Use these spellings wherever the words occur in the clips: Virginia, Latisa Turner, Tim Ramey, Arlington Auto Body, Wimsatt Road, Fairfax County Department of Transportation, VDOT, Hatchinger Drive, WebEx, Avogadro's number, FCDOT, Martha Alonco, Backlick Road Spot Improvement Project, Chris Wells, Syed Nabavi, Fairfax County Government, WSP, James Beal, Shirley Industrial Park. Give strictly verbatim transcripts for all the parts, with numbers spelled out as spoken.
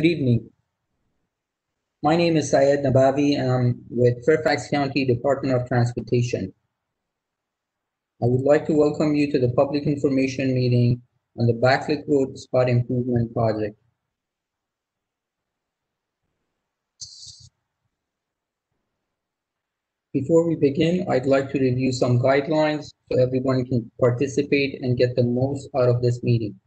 Good evening. My name is Syed Nabavi, and I'm with Fairfax County Department of Transportation. I would like to welcome you to the public information meeting on the Backlick Road Spot Improvement Project. Before we begin, I'd like to review some guidelines so everyone can participate and get the most out of this meeting.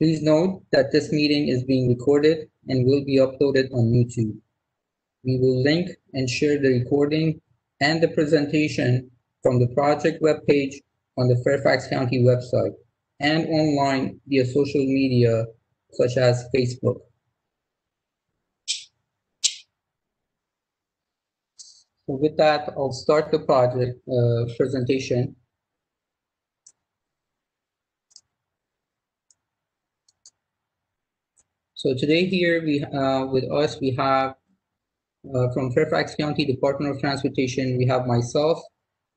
Please note that this meeting is being recorded and will be uploaded on YouTube. We will link and share the recording and the presentation from the project webpage on the Fairfax County website and online via social media such as Facebook. So with that, I'll start the project uh, presentation. So today here we uh, with us we have uh, from Fairfax County Department of Transportation, we have myself,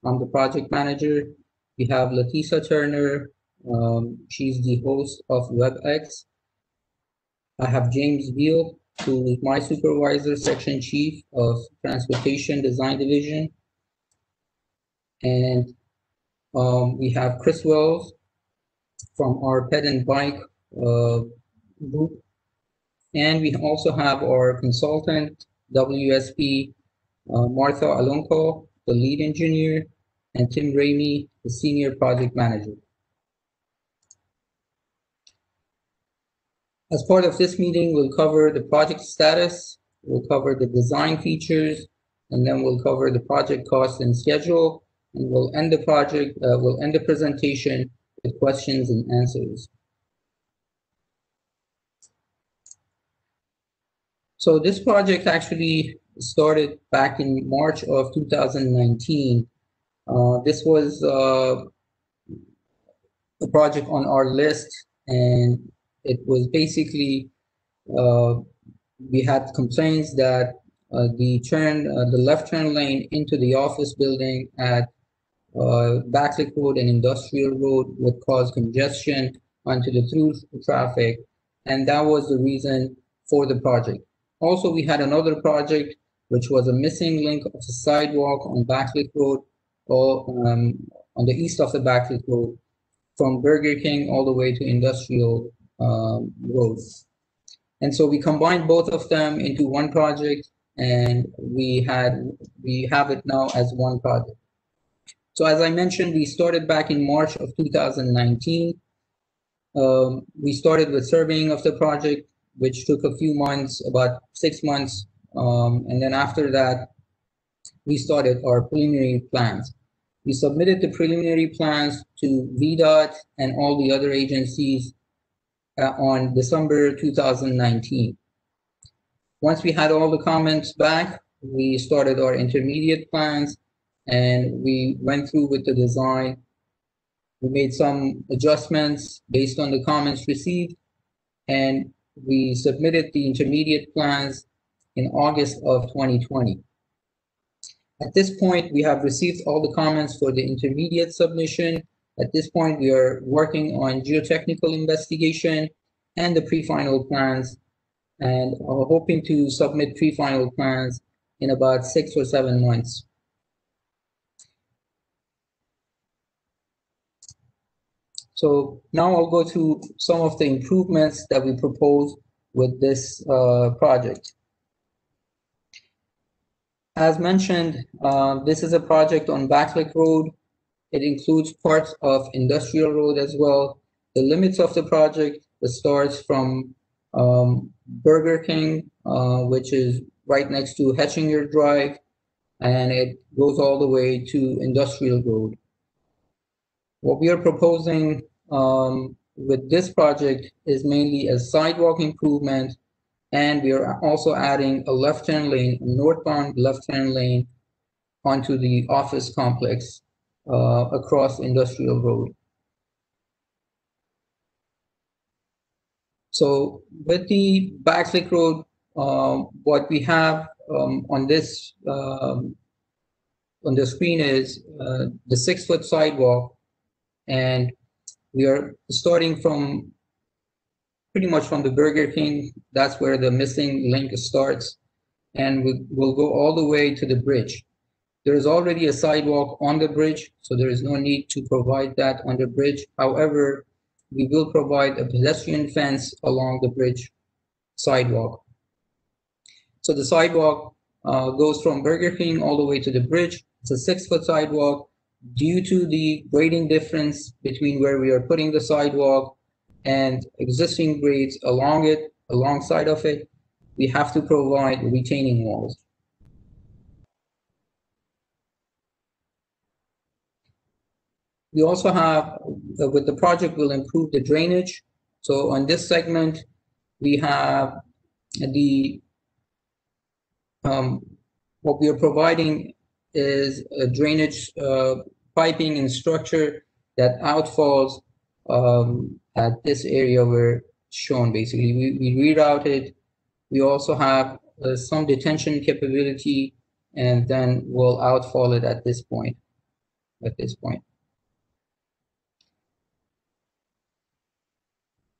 I'm the project manager. We have Latisa Turner, um, she's the host of WebEx. I have James Beal, who is my supervisor, section chief of Transportation Design Division. And um, we have Chris Wells from our Ped and Bike uh, group. And we also have our consultant, W S P, uh, Martha Alonco, the lead engineer, and Tim Ramey, the senior project manager. As part of this meeting, we'll cover the project status, we'll cover the design features, and then we'll cover the project cost and schedule, and we'll end the project, uh, we'll end the presentation with questions and answers. So this project actually started back in March of two thousand nineteen. Uh, this was uh, a project on our list, and it was basically, uh, we had complaints that uh, the turn, uh, the left turn lane into the office building at uh, Backlick Road and Industrial Road would cause congestion onto the through traffic. And that was the reason for the project. Also, we had another project, which was a missing link of the sidewalk on Backlick Road, or um, on the east of the Backlick Road, from Burger King all the way to Industrial Um, roads. And so we combined both of them into one project, and we had we have it now as one project. So as I mentioned, we started back in March of two thousand nineteen. Um, we started with surveying of the project, which took a few months, about six months. Um, and then after that, we started our preliminary plans. We submitted the preliminary plans to V DOT and all the other agencies Uh, on December two thousand nineteen. Once we had all the comments back, we started our intermediate plans, and we went through with the design. We made some adjustments based on the comments received, and we submitted the intermediate plans in August of twenty twenty. At this point, we have received all the comments for the intermediate submission. At this point, we are working on geotechnical investigation and the pre-final plans, and are hoping to submit pre-final plans in about six or seven months. So now I'll go through some of the improvements that we propose with this uh, project. As mentioned, uh, this is a project on Backlick Road. It includes parts of Industrial Road as well. The limits of the project starts from um, Burger King, uh, which is right next to Hatchinger Drive, and it goes all the way to Industrial Road. What we are proposing um, with this project is mainly a sidewalk improvement, and we are also adding a left turn lane, a northbound left turn lane onto the office complex. Uh, across Industrial Road. So with the Backlick Road, um, what we have um, on this um, on the screen is uh, the six foot sidewalk, and we are starting from pretty much from the Burger King. That's where the missing link starts, and we will go all the way to the bridge. There is already a sidewalk on the bridge, so there is no need to provide that on the bridge. However, we will provide a pedestrian fence along the bridge sidewalk. So the sidewalk uh, goes from Burger King all the way to the bridge. It's a six foot sidewalk. Due to the grading difference between where we are putting the sidewalk and existing grades along it, alongside of it, we have to provide retaining walls. We also have, uh, with the project, we'll improve the drainage. So on this segment, we have the, um, what we are providing is a drainage uh, piping and structure that outfalls um, at this area where shown. Basically, we, we rerouted. We also have uh, some detention capability, and then we'll outfall it at this point, at this point.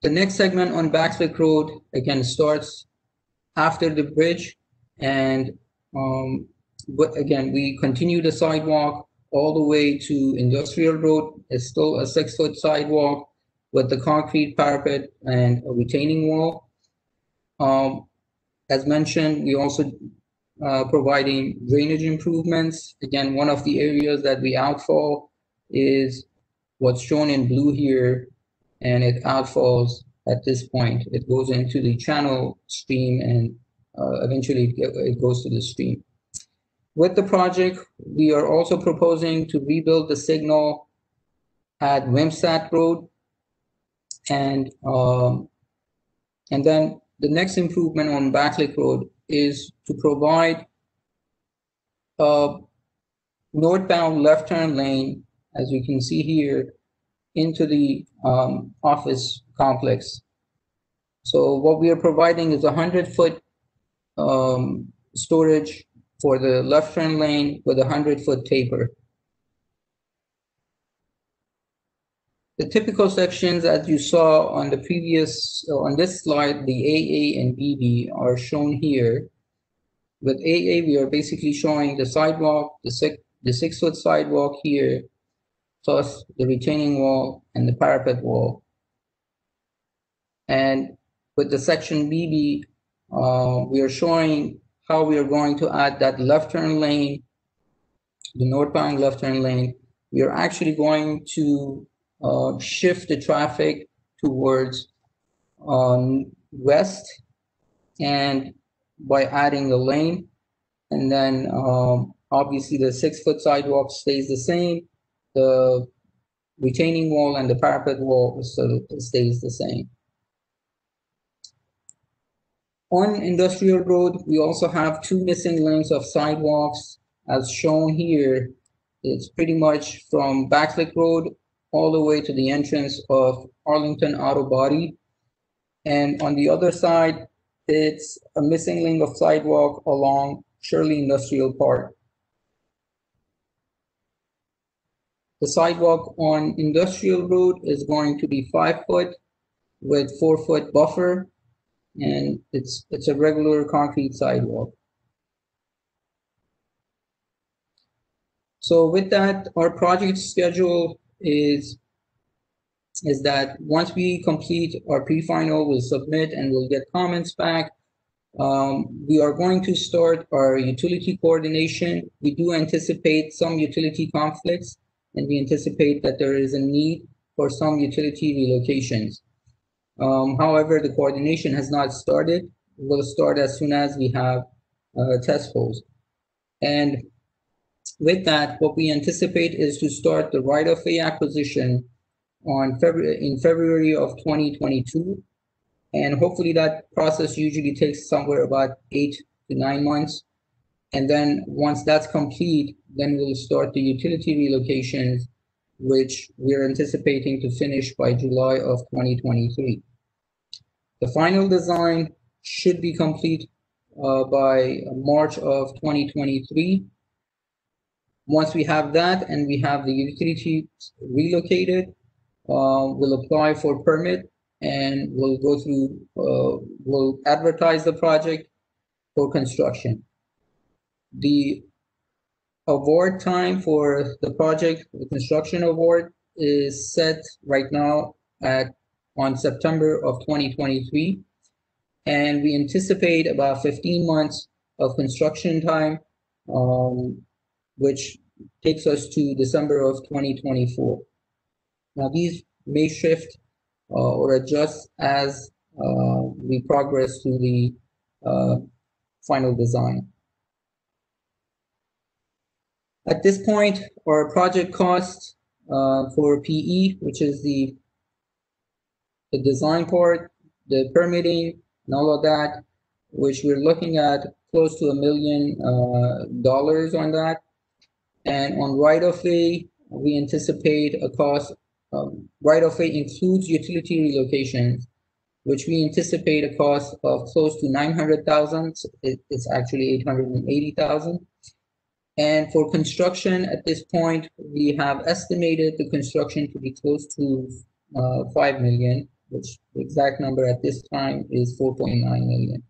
The next segment on Backlick Road, again, starts after the bridge, and um, but again, we continue the sidewalk all the way to Industrial Road. It's still a six foot sidewalk with the concrete parapet and a retaining wall. Um, as mentioned, we also uh, providing drainage improvements. Again, one of the areas that we outfall is what's shown in blue here, and it outfalls at this point. It goes into the channel stream, and uh, eventually it goes to the stream. With the project, we are also proposing to rebuild the signal at Wimsatt Road. And, um, and then the next improvement on Backlick Road is to provide a northbound left turn lane, as you can see here, into the um, office complex. So what we are providing is a one hundred foot um, storage for the left turn lane with a one hundred foot taper. The typical sections, as you saw on the previous, on this slide, the A A and B B are shown here. With A A, we are basically showing the sidewalk, the six, the six foot sidewalk here, plus the retaining wall and the parapet wall. And with the section B B, uh, we are showing how we are going to add that left turn lane, the northbound left turn lane. We are actually going to uh, shift the traffic towards um, west, and by adding the lane. And then um, obviously the six foot sidewalk stays the same, the retaining wall and the parapet wall so stays the same. On Industrial Road, we also have two missing lanes of sidewalks, as shown here. It's pretty much from Backlick Road all the way to the entrance of Arlington Auto Body. And on the other side, it's a missing lane of sidewalk along Shirley Industrial Park. The sidewalk on Industrial Road is going to be five foot with four foot buffer. And it's it's a regular concrete sidewalk. So with that, our project schedule is is that once we complete our pre-final, we'll submit and we'll get comments back. Um, we are going to start our utility coordination. We do anticipate some utility conflicts, and we anticipate that there is a need for some utility relocations. Um, however, the coordination has not started. We'll start as soon as we have uh, test holes. And with that, what we anticipate is to start the right-of-way acquisition on February, in February of twenty twenty-two. And hopefully that process usually takes somewhere about eight to nine months. And then once that's complete, then we'll start the utility relocations, which we're anticipating to finish by July of twenty twenty-three. The final design should be complete uh, by March of twenty twenty-three. Once we have that and we have the utilities relocated, uh, we'll apply for permit and we'll go through, uh, we'll advertise the project for construction. The award time for the project, the construction award, is set right now at on September of twenty twenty-three, and we anticipate about fifteen months of construction time, um, which takes us to December of twenty twenty-four. Now these may shift uh, or adjust as uh, we progress through the uh, final design. At this point, our project cost uh, for P E, which is the, the design part, the permitting, and all of that, which we're looking at close to a million uh, dollars on that. And on right-of-way, we anticipate a cost, um, right-of-way includes utility relocations, which we anticipate a cost of close to nine hundred thousand dollars. It, it's actually eight hundred eighty thousand dollars. And for construction at this point, we have estimated the construction to be close to uh, five million dollars, which the exact number at this time is four point nine million dollars.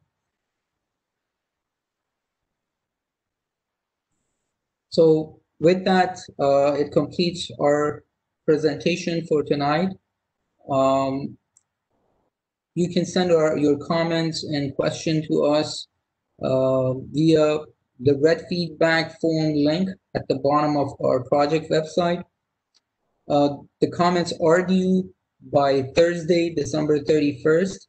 So with that, uh, it completes our presentation for tonight. Um, you can send our, your comments and questions to us uh, via the red feedback form link at the bottom of our project website. Uh, the comments are due by Thursday, December thirty-first.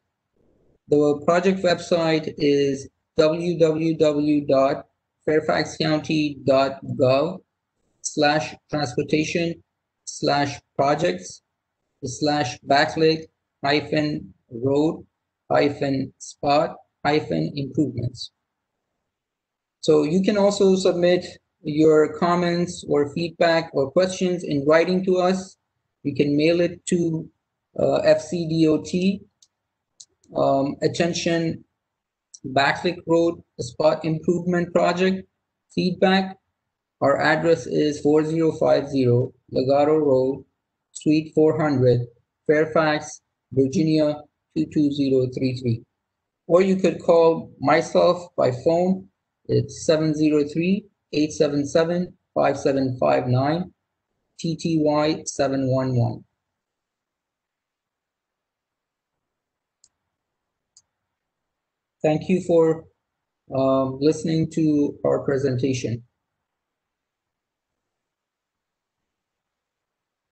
The project website is w w w dot fairfax county dot gov slash transportation slash projects slash backlick hyphen road hyphen spot hyphen improvements. So you can also submit your comments or feedback or questions in writing to us. You can mail it to uh, F C D O T, um, attention Backlick Road Spot Improvement Project, feedback. Our address is four zero five zero Lagaro Road, Suite four hundred, Fairfax, Virginia two two zero three three. Or you could call myself by phone. It's seven zero three, eight seven seven, five seven five nine, T T Y seven one one. Thank you for um, listening to our presentation.